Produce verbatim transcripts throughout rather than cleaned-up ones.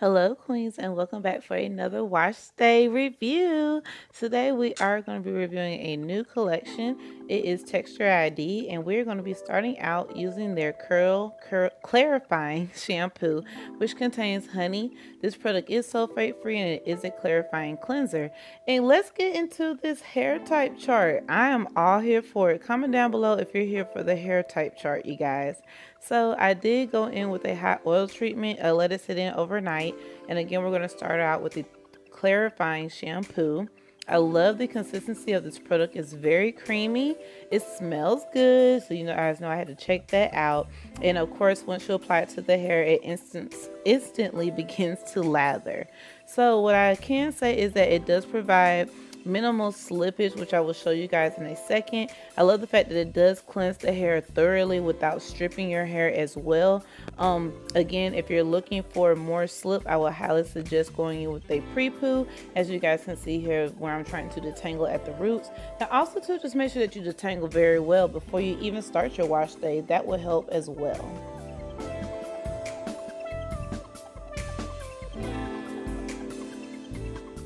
Hello Queens, and welcome back for another wash day review. Today we are going to be reviewing a new collection. It is Texture I D, and we're going to be starting out using their Curl, Curl Clarifying Shampoo, which contains honey. This product is sulfate free and it is a clarifying cleanser. And let's get into this hair type chart. I am all here for it. Comment down below if you're here for the hair type chart, you guys. So I did go in with a hot oil treatment. I let it sit in overnight. And again, we're going to start out with the clarifying shampoo. I love the consistency of this product. It's very creamy. It smells good. So, you know, guys know I had to check that out. And of course, once you apply it to the hair, it instant, instantly begins to lather. So what I can say is that it does provide minimal slippage, which I will show you guys in a second. I love the fact that it does cleanse the hair thoroughly without stripping your hair as well. Um, again, if you're looking for more slip, I will highly suggest going in with a pre-poo, as you guys can see here where I'm trying to detangle at the roots. Now also too, just make sure that you detangle very well before you even start your wash day. That will help as well.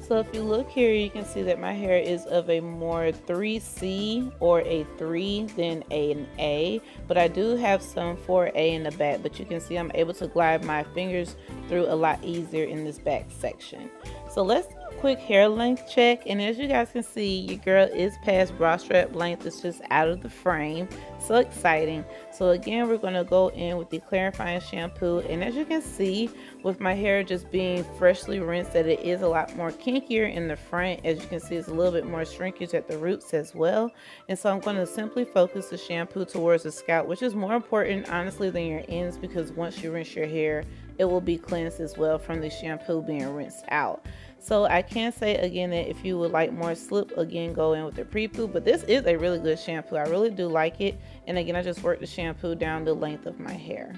So if you look here, you can see that my hair is of a more three C or a three than an A, but I do have some four A in the back, but you can see I'm able to glide my fingers through a lot easier in this back section. So let's do a quick hair length check, and as you guys can see, your girl is past bra strap length. It's just out of the frame. So exciting. So again, we're going to go in with the clarifying shampoo, and as you can see, with my hair just being freshly rinsed, that it is a lot more kinkier in the front. As you can see, it's a little bit more shrinkage at the roots as well. And so I'm going to simply focus the shampoo towards the scalp, which is more important honestly than your ends, because once you rinse your hair, it will be cleansed as well from the shampoo being rinsed out. So I can say again that if you would like more slip, again go in with the pre-poo, but this is a really good shampoo. I really do like it. And again, I just worked the shampoo down the length of my hair.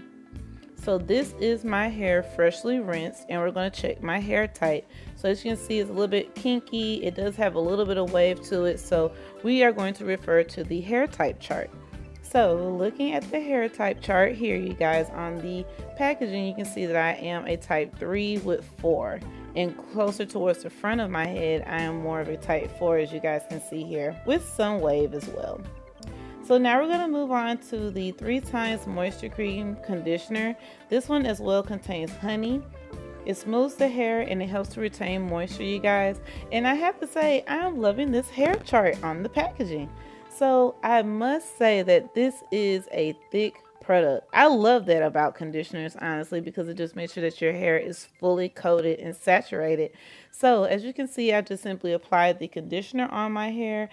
So this is my hair freshly rinsed, and we're going to check my hair type. So as you can see, it's a little bit kinky. It does have a little bit of wave to it. So we are going to refer to the hair type chart. So looking at the hair type chart here, you guys, on the packaging, you can see that I am a type three with four, and closer towards the front of my head, I am more of a type four, as you guys can see here, with some wave as well. So now we're going to move on to the three times moisture cream conditioner. This one as well contains honey. It smooths the hair and it helps to retain moisture, you guys. And I have to say, I'm loving this hair chart on the packaging. So I must say that this is a thick product. I love that about conditioners, honestly, because it just makes sure that your hair is fully coated and saturated. So as you can see, I just simply applied the conditioner on my hair.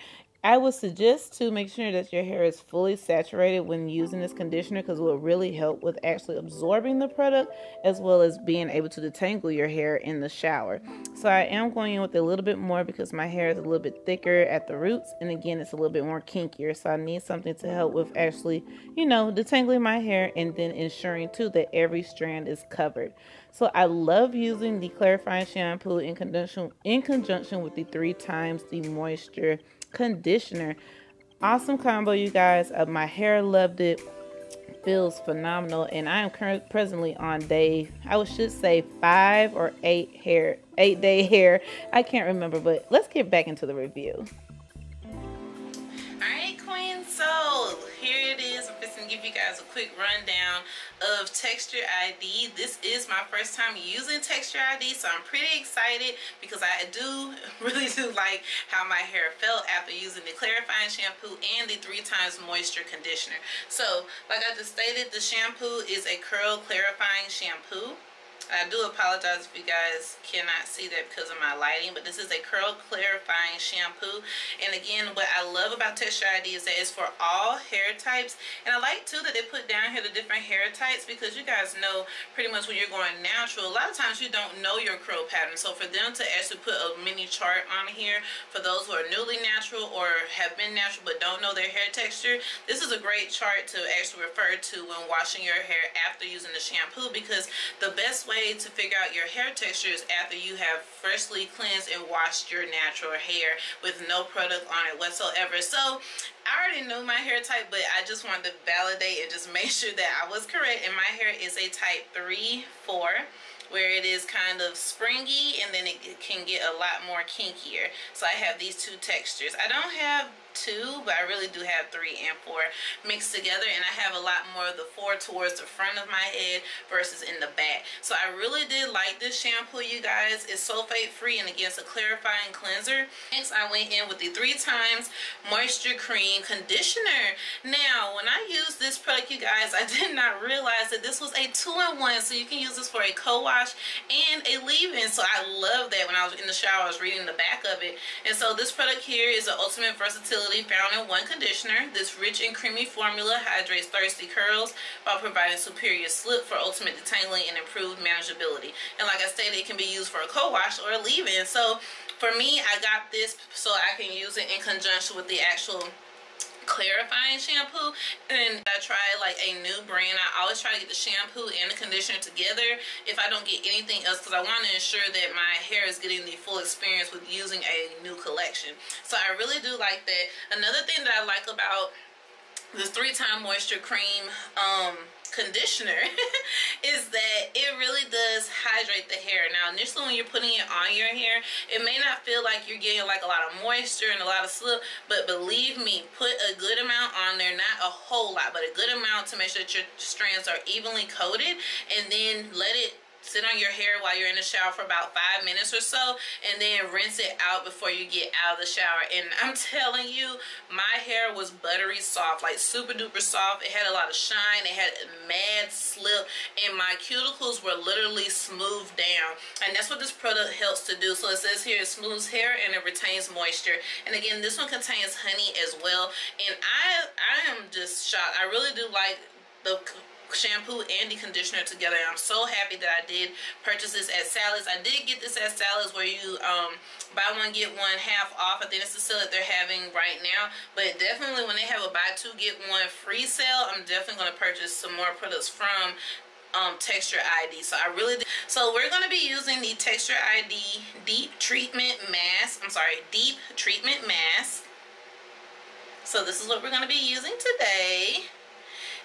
I would suggest to make sure that your hair is fully saturated when using this conditioner, because it will really help with actually absorbing the product as well as being able to detangle your hair in the shower. So I am going in with a little bit more because my hair is a little bit thicker at the roots, and again, it's a little bit more kinkier. So I need something to help with actually, you know, detangling my hair and then ensuring too that every strand is covered. So I love using the clarifying shampoo in conjunction in conjunction with the three times the moisture conditioner. Awesome combo, you guys. Uh, my hair loved it. Feels phenomenal, and I am currently presently on day, I should say five or eight hair eight day hair. I can't remember, but let's get back into the review. Alright Queen, so here it is. I'm just gonna give you guys a quick rundown of Texture I D. This is my first time using Texture I D, so I'm pretty excited because I do really do like how my hair felt after using the clarifying shampoo and the three times moisture conditioner. So like I just stated, the shampoo is a curl clarifying shampoo. I do apologize if you guys cannot see that because of my lighting, but this is a curl clarifying shampoo. And again, what I love about Texture I D is that it's for all hair types. And I like too that they put down here the different hair types, because you guys know pretty much when you're going natural, a lot of times you don't know your curl pattern. So for them to actually put a mini chart on here for those who are newly natural or have been natural but don't know their hair texture, this is a great chart to actually refer to when washing your hair after using the shampoo, because the best way to figure out your hair texture is after you have freshly cleansed and washed your natural hair with no product on it whatsoever. So I already knew my hair type, but I just wanted to validate and just make sure that I was correct, and my hair is a type three four, where it is kind of springy and then it can get a lot more kinkier. So I have these two textures. I don't have two, but I really do have three and four mixed together, and I have a lot more of the four towards the front of my head versus in the back. So I really did like this shampoo, you guys. It's sulfate free, and again, it's a clarifying cleanser. Next, I went in with the three times moisture cream conditioner. Now when I used this product, you guys, I did not realize that this was a two-in-one, so you can use this for a co-wash and a leave-in. So I love that. When I was in the shower, I was reading the back of it, and so this product here is the ultimate versatility found in one conditioner. This rich and creamy formula hydrates thirsty curls while providing superior slip for ultimate detangling and improved manageability. And like I stated, it can be used for a co-wash or a leave-in. So for me, I got this so I can use it in conjunction with the actual clarifying shampoo. And I tried like a new brand. I always try to get the shampoo and the conditioner together if I don't get anything else, because I want to ensure that my hair is getting the full experience with using a new collection. So I really do like that. Another thing that I like about this three-time moisture cream um conditioner is that it really does hydrate the hair. Now initially when you're putting it on your hair, it may not feel like you're getting like a lot of moisture and a lot of slip, but believe me, put a good amount on there, not a whole lot, but a good amount to make sure that your strands are evenly coated, and then let it sit on your hair while you're in the shower for about five minutes or so, and then rinse it out before you get out of the shower. And I'm telling you, my hair was buttery soft, like super duper soft. It had a lot of shine, it had a mad slip, and my cuticles were literally smoothed down. And that's what this product helps to do. So it says here, it smooths hair and it retains moisture. And again, this one contains honey as well. And I, I am just shocked. I really do like the shampoo and the conditioner together, and I'm so happy that I did purchase this at Sally's. I did get this at Sally's, where you um buy one get one half off. I think it's the sale that they're having right now, but definitely when they have a buy two get one free sale, I'm definitely going to purchase some more products from um Texture I D. So I really did. So we're going to be using the Texture I D deep treatment mask. I'm sorry, deep treatment mask. So this is what we're going to be using today.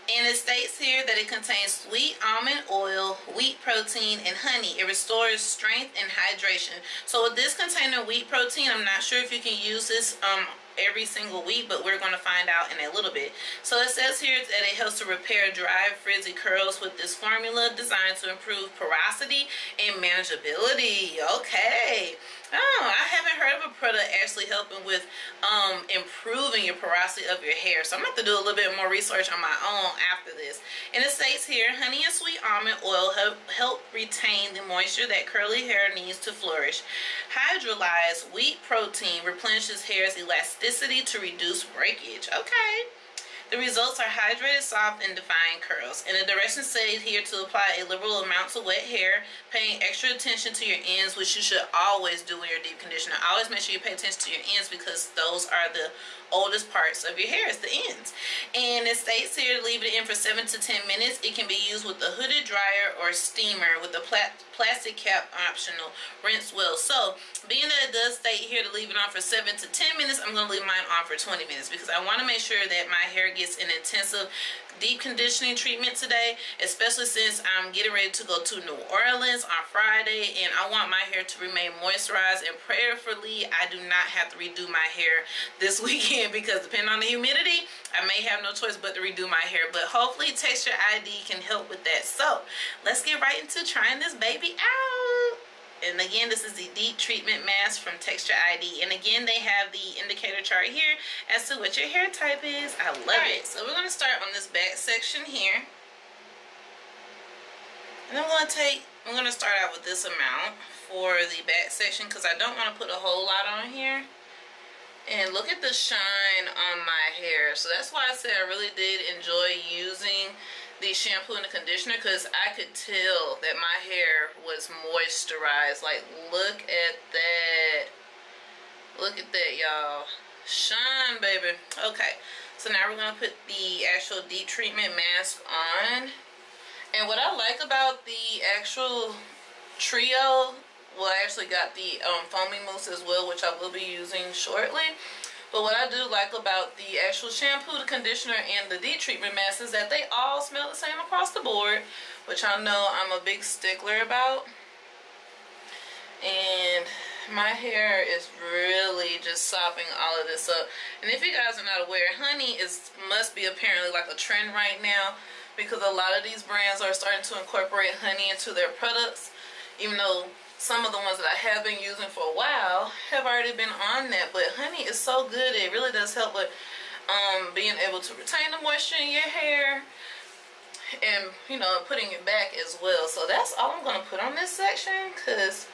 And it states here that it contains sweet almond oil, wheat protein, and honey. It restores strength and hydration. So with this containing wheat protein, I'm not sure if you can use this um, every single week, but we're going to find out in a little bit. So it says here that it helps to repair dry, frizzy curls with this formula designed to improve porosity and manageability. Okay. Oh, I haven't heard of a product actually helping with um, improving your porosity of your hair. So I'm going to have to do a little bit more research on my own after this. And it states here, honey and sweet almond oil help, help retain the moisture that curly hair needs to flourish. Hydrolyzed wheat protein replenishes hair's elasticity to reduce breakage. Okay. The results are hydrated, soft, and defined curls. And the directions say here to apply a liberal amount to wet hair, paying extra attention to your ends, which you should always do with your deep conditioner. Always make sure you pay attention to your ends, because those are the oldest parts of your hair, is the ends. And it states here to leave it in for seven to ten minutes. It can be used with a hooded dryer or steamer, with a pla plastic cap optional. Rinse well. So being that it does state here to leave it on for seven to ten minutes, I'm going to leave mine on for twenty minutes, because I want to make sure that my hair gets an intensive deep conditioning treatment today, especially since I'm getting ready to go to New Orleans on Friday, and I want my hair to remain moisturized. And prayerfully, I do not have to redo my hair this weekend, because depending on the humidity, I may have no choice but to redo my hair. But hopefully Texture I D can help with that. So let's get right into trying this baby out. And again, this is the deep treatment mask from Texture I D. And again, they have the indicator chart here as to what your hair type is. I love it. So we're going to start on this back section here. And I'm going to take, I'm going to start out with this amount for the back section, because I don't want to put a whole lot on here. And look at the shine on my hair. So that's why I said I really did enjoy using the shampoo and the conditioner, because I could tell that my hair was moisturized. Like, look at that. Look at that, y'all. Shine, baby. Okay, so now we're going to put the actual deep treatment mask on. And what I like about the actual trio, well, I actually got the um, foamy mousse as well, which I will be using shortly. But what I do like about the actual shampoo, the conditioner, and the deep treatment mask is that they all smell the same across the board, which I know I'm a big stickler about. My hair is really just sopping all of this up. And if you guys are not aware, honey is must be apparently like a trend right now, because a lot of these brands are starting to incorporate honey into their products, even though some of the ones that I have been using for a while have already been on that. But honey is so good, it really does help with um, being able to retain the moisture in your hair and, you know, putting it back as well. So that's all I'm going to put on this section, because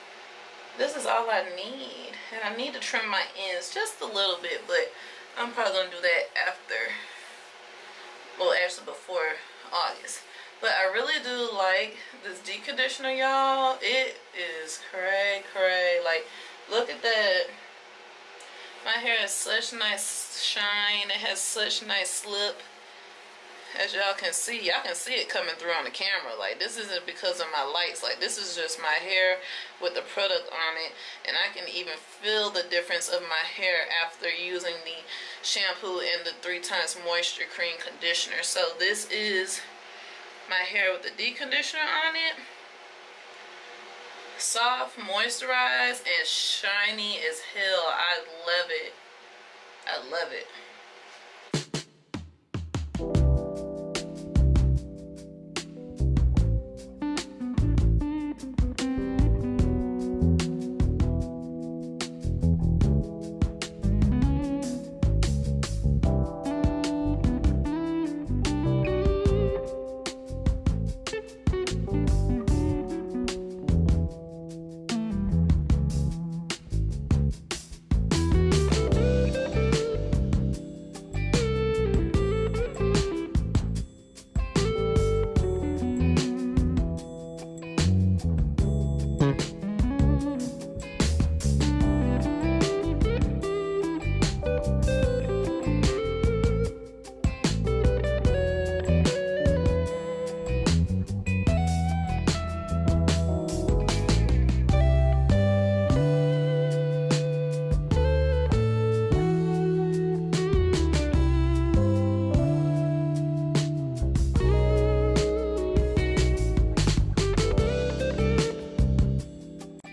this is all I need. And I need to trim my ends just a little bit, but I'm probably going to do that after, well, actually before August. But I really do like this deep conditioner, y'all. It is cray cray. Like, look at that. My hair has such nice shine. It has such nice slip. As y'all can see, y'all can see it coming through on the camera. Like, this isn't because of my lights. Like, this is just my hair with the product on it. And I can even feel the difference of my hair after using the shampoo and the three times moisture cream conditioner. So this is my hair with the deep conditioner on it. Soft, moisturized, and shiny as hell. I love it. I love it.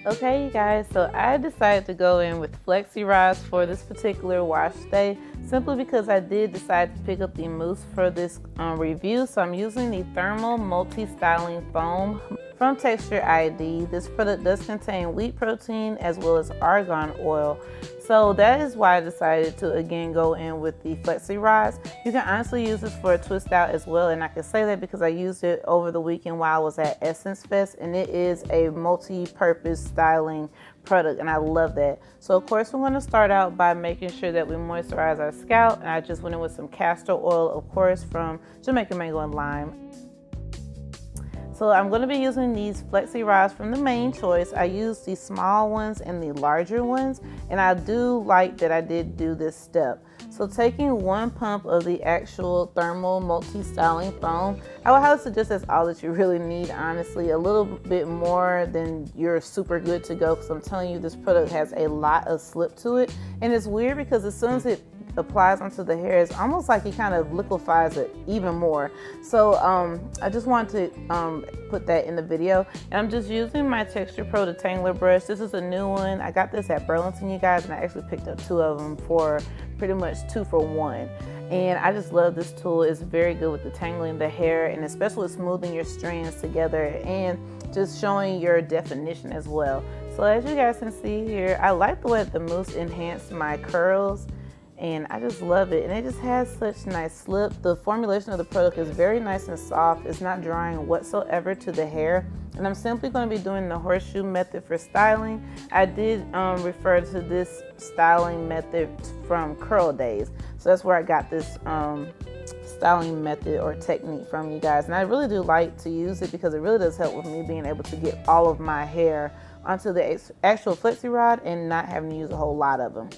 Okay, you guys, so I decided to go in with flexi rods for this particular wash day, simply because I did decide to pick up the mousse for this um, review. So I'm using the thermal multi-styling foam from Texture I D. This product does contain wheat protein as well as argan oil, so that is why I decided to again go in with the flexi rods. You can honestly use this for a twist out as well, and I can say that because I used it over the weekend while I was at Essence Fest, and it is a multi-purpose styling product, and I love that. So of course we're going to start out by making sure that we moisturize our scalp, and I just went in with some castor oil, of course, from Jamaican Mango and Lime. So I'm going to be using these flexi rods from The Mane Choice. I use the small ones and the larger ones, and I do like that I did do this step. So taking one pump of the actual thermal multi-styling foam, I would highly suggest that's all that you really need, honestly. A little bit more than you're super good to go, because I'm telling you, this product has a lot of slip to it. And it's weird because as soon as it applies onto the hair, it's almost like it kind of liquefies it even more. So um, I just wanted to um, put that in the video. And I'm just using my Texture Pro Detangler Brush. This is a new one. I got this at Burlington, you guys, and I actually picked up two of them for pretty much two for one. And I just love this tool. It's very good with detangling the hair, and especially smoothing your strands together and just showing your definition as well. So as you guys can see here, I like the way the mousse enhanced my curls, and I just love it. And it just has such nice slip. The formulation of the product is very nice and soft. It's not drying whatsoever to the hair. And I'm simply going to be doing the horseshoe method for styling. I did um, refer to this styling method from Curl Days. So that's where I got this um, styling method or technique from, you guys. And I really do like to use it because it really does help with me being able to get all of my hair onto the actual flexi rod and not having to use a whole lot of them.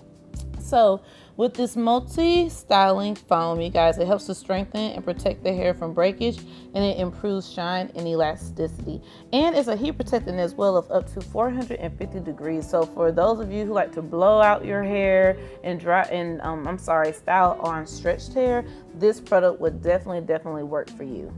So with this multi-styling foam, you guys, it helps to strengthen and protect the hair from breakage, and it improves shine and elasticity. And it's a heat protectant as well of up to four hundred fifty degrees. So for those of you who like to blow out your hair and dry and um, I'm sorry, style on stretched hair, this product would definitely, definitely work for you.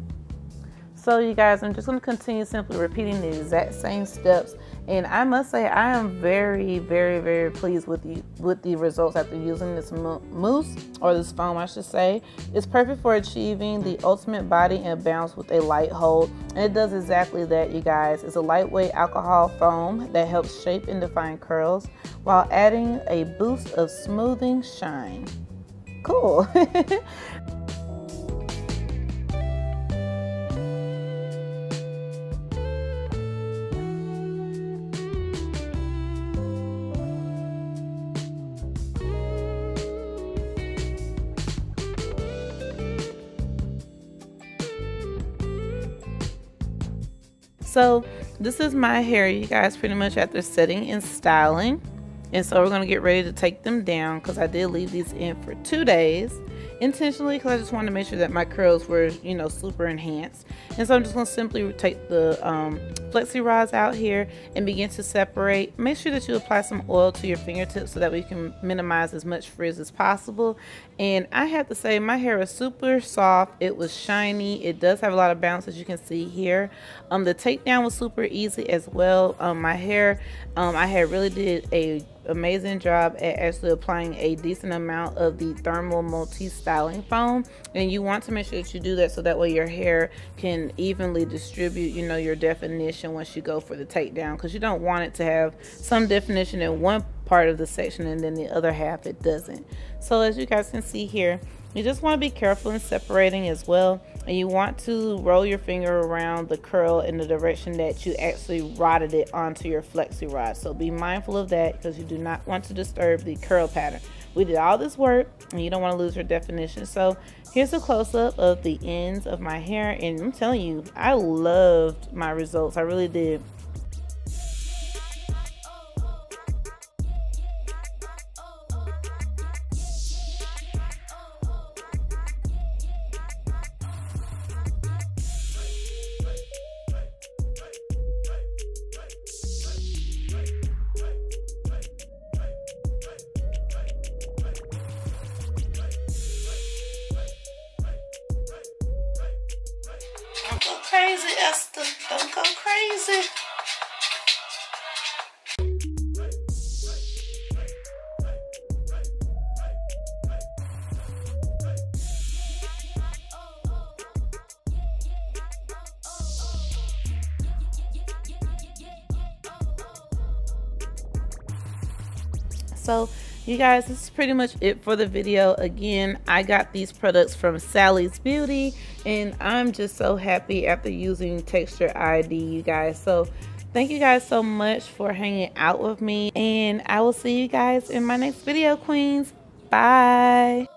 So you guys, I'm just going to continue simply repeating the exact same steps. And I must say, I am very, very, very pleased with the, with the results after using this mousse, or this foam, I should say. It's perfect for achieving the ultimate body and bounce with a light hold. And it does exactly that, you guys. It's a lightweight alcohol foam that helps shape and define curls while adding a boost of smoothing shine. Cool. So this is my hair, you guys, pretty much after setting and styling. And so we're going to get ready to take them down, because I did leave these in for two days intentionally, because I just wanted to make sure that my curls were, you know, super enhanced. And so I'm just going to simply take the um, flexi rods out here and begin to separate. Make sure that you apply some oil to your fingertips so that we can minimize as much frizz as possible. And I have to say, my hair is super soft. It was shiny. It does have a lot of bounce, as you can see here. Um, the takedown was super easy as well. Um, my hair, um, I had really did a amazing job at actually applying a decent amount of the thermal multi-styling foam, and you want to make sure that you do that so that way your hair can evenly distribute, you know, your definition once you go for the takedown, because you don't want it to have some definition in one part of the section and then the other half it doesn't. So as you guys can see here, you just want to be careful in separating as well, and you want to roll your finger around the curl in the direction that you actually rotted it onto your flexi rod. So be mindful of that, because you do not want to disturb the curl pattern. We did all this work and you don't want to lose your definition. So here's a close-up of the ends of my hair, and I'm telling you, I loved my results. I really did. Crazy, Esther, don't go crazy. So you guys, this is pretty much it for the video. Again, I got these products from Sally's Beauty, and I'm just so happy after using Texture I D, you guys. So thank you guys so much for hanging out with me, and I will see you guys in my next video, queens. Bye.